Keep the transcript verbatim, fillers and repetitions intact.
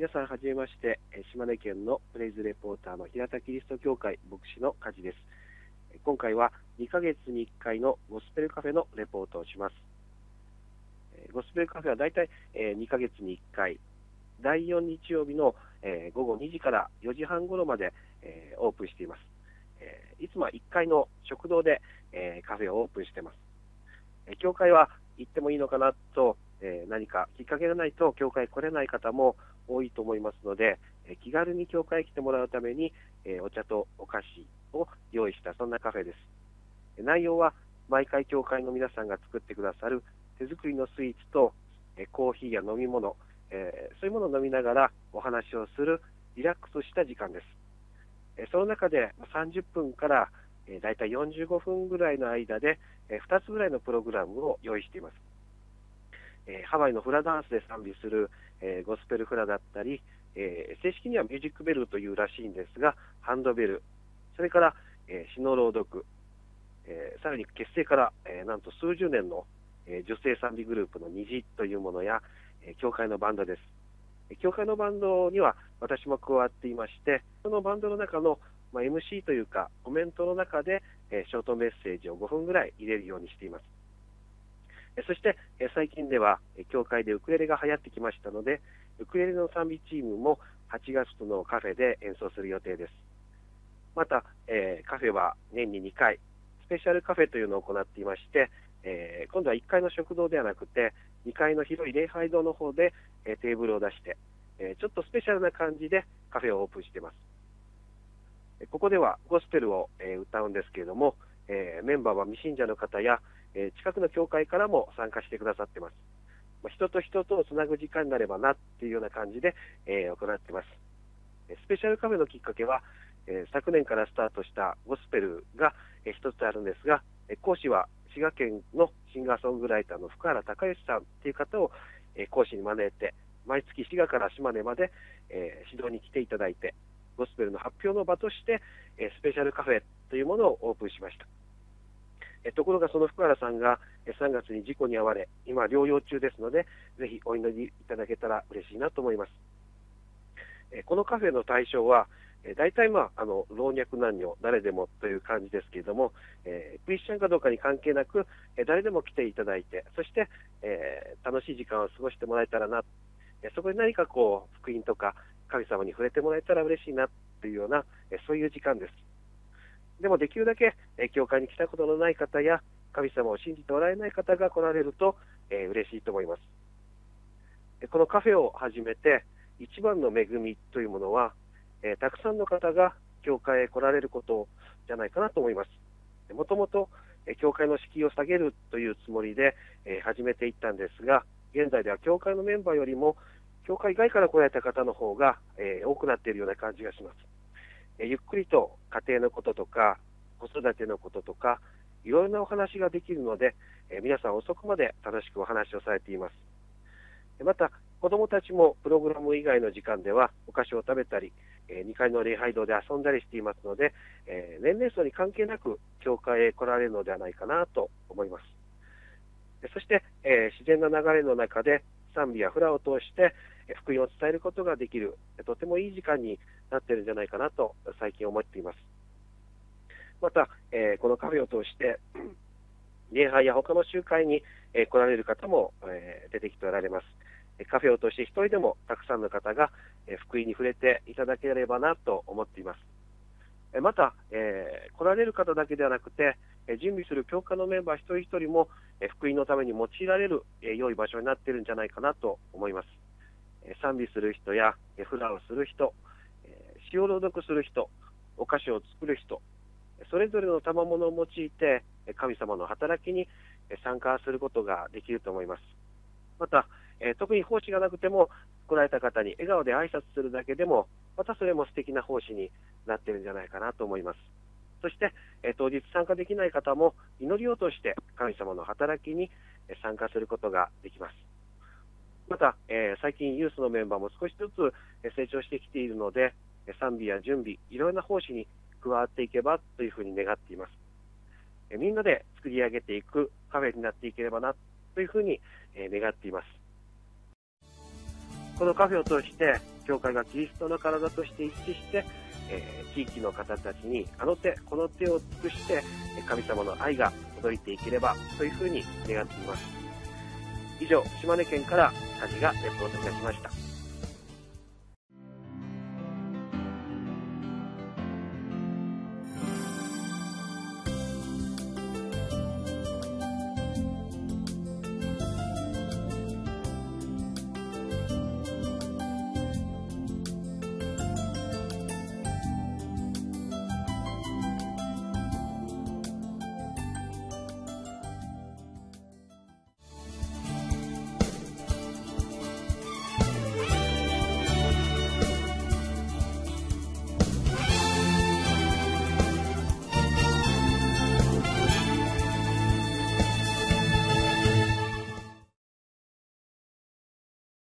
皆さんはじめまして、島根県のプレイズレポーターの平田キリスト教会牧師の梶です。今回はにかげつにいっかいのゴスペルカフェのレポートをします。ゴスペルカフェはだいたいにかげつにいっかい、だいよん日曜日の午後にじからよじはん頃までオープンしています。いつもはいっかいの食堂でカフェをオープンしています。教会は行ってもいいのかなと、何かきっかけがないと教会来れない方も多いと思いますので、気軽に教会へ来てもらうためにお茶とお菓子を用意した、そんなカフェです。内容は毎回教会の皆さんが作ってくださる手作りのスイーツとコーヒーや飲み物、そういうものを飲みながらお話をするリラックスした時間です。その中でさんじゅっぷんからだいたいよんじゅうごふんぐらいの間でふたつぐらいのプログラムを用意しています。ハワイのフラダンスで賛美するゴスペルフラだったり、正式にはミュージックベルというらしいんですが、ハンドベル、それから詩の朗読、さらに結成からなんと数十年の女性賛美グループの虹というものや、教会のバンドです。教会のバンドには私も加わっていまして、そのバンドの中の エムシー というかコメントの中でショートメッセージをごふんぐらい入れるようにしています。そして最近では教会でウクレレが流行ってきましたので、ウクレレの賛美チームもはちがつのカフェで演奏する予定です。またカフェは年ににかいスペシャルカフェというのを行っていまして、えー、今度はいっかいの食堂ではなくてにかいの広い礼拝堂の方で、えー、テーブルを出して、えー、ちょっとスペシャルな感じでカフェをオープンしています。ここではゴスペルを、えー、歌うんですけれども、えー、メンバーは未信者の方や、えー、近くの教会からも参加してくださってます。まあ、人と人とをつなぐ時間になればなっていうような感じで、えー、行ってます。スペシャルカフェのきっかけは、えー、昨年からスタートしたゴスペルが、えー、一つあるんですが、えー、講師は滋賀県のシンガーソングライターの福原孝之さんという方を講師に招いて、毎月滋賀から島根まで指導に来ていただいて、ゴスペルの発表の場としてスペシャルカフェというものをオープンしました。ところがその福原さんがさんがつに事故に遭われ、今療養中ですので、ぜひお祈りいただけたら嬉しいなと思います。このカフェの対象は大体、まあ、あの老若男女誰でもという感じですけれども、えー、クリスチャンかどうかに関係なく、えー、誰でも来ていただいて、そして、えー、楽しい時間を過ごしてもらえたらな、えー、そこで何かこう福音とか神様に触れてもらえたら嬉しいなというような、えー、そういう時間です。でもできるだけ、えー、教会に来たことのない方や神様を信じてもらえない方が来られると、えー、嬉しいと思います。えー、このカフェを始めて一番の恵みというものは、えー、たくさんの方が教会へ来られることじゃないかなと思います。もともと教会の敷居を下げるというつもりで、えー、始めていったんですが、現在では教会のメンバーよりも教会外から来られた方の方が、えー、多くなっているような感じがします。えー、ゆっくりと家庭のこととか子育てのこととかいろいろなお話ができるので、えー、皆さん遅くまで楽しくお話をされています。また子どもたちもプログラム以外の時間ではお菓子を食べたり、にかいの礼拝堂で遊んだりしていますので、年齢層に関係なく教会へ来られるのではないかなと思います。そして自然な流れの中で賛美やフラを通して福音を伝えることができる、とてもいい時間になっているんじゃないかなと最近思っています。またこのカフェを通して礼拝や他の集会に来られる方も出てきておられます。カフェを通して一人でもたくさんの方が福音に触れていただければなと思っています。また、えー、来られる方だけではなくて、準備する教会のメンバー一人一人も福音のために用いられる良い場所になっているんじゃないかなと思います。賛美する人やフラをする人、詩を朗読する人、お菓子を作る人、それぞれの賜物を用いて神様の働きに参加することができると思います。また、えー、特に奉仕がなくても来られた方に笑顔で挨拶するだけでも、またそれも素敵な奉仕になっているんじゃないかなと思います。そして、えー、当日参加できない方も祈りを通して神様の働きに参加することができます。また、えー、最近ユースのメンバーも少しずつ成長してきているので、賛美や準備、いろいろな奉仕に加わっていけばというふうに願っています。えー、みんなで作り上げていくカフェになっていければなというふうに願っています。このカフェを通して教会がキリストの体として一致して、えー、地域の方たちにあの手この手を尽くして神様の愛が届いていければというふうに願っています。以上、島根県から梶がレポートいたしました。